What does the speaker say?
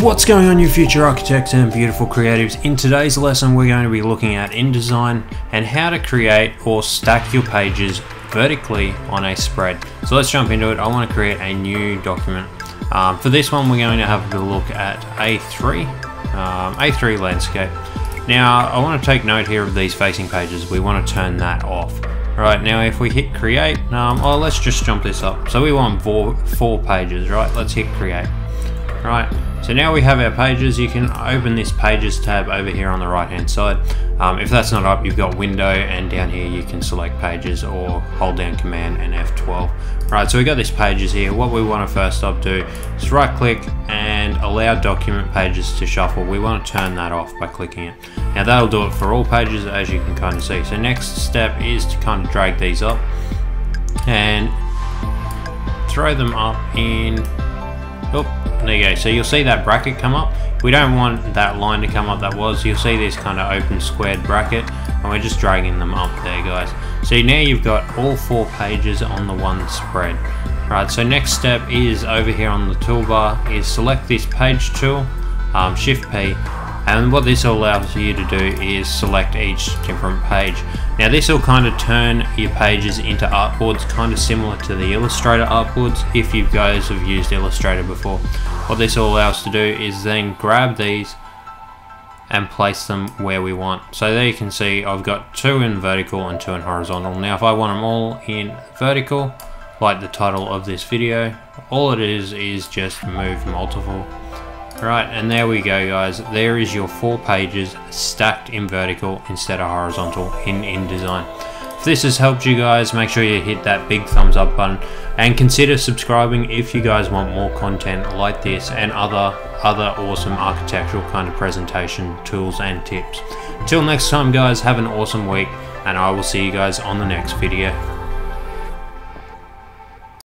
What's going on, you future architects and beautiful creatives? In today's lesson, we're going to be looking at InDesign and how to create or stack your pages vertically on a spread. So let's jump into it. I want to create a new document. For this one, we're going to have a look at A3 landscape. Now, I want to take note here of these facing pages. We want to turn that off. Right, now if we hit create, let's just jump this up. So we want four pages, right? Let's hit create. Right, so now we have our pages. You can open this pages tab over here on the right hand side. If that's not up, you've got window, and down here you can select pages or hold down command and F12. Right, so we got this pages here. What we want to first up do is right click and allow document pages to shuffle. We want to turn that off by clicking it. Now that'll do it for all pages, as you can kind of see. So next step is to kind of drag these up and throw them up in, there you go. So you'll see that bracket come up. We don't want that line to come up. You'll see this kind of open squared bracket, and we're just dragging them up there, guys. So now you've got all four pages on the one spread. Right, so next step is over here on the toolbar is select this page tool, Shift P, and what this allows you to do is select each different page. Now this will kind of turn your pages into artboards, kind of similar to the Illustrator artboards if you guys have used Illustrator before. What this will allow us to do is then grab these and place them where we want. So there you can see I've got two in vertical and two in horizontal. Now if I want them all in vertical, like the title of this video, all it is just move multiple. Right, and there we go, guys. There is your four pages stacked in vertical instead of horizontal in InDesign. If this has helped you guys, make sure you hit that big thumbs up button and consider subscribing if you guys want more content like this and other awesome architectural kind of presentation tools and tips. Till next time, guys, have an awesome week, and I will see you guys on the next video.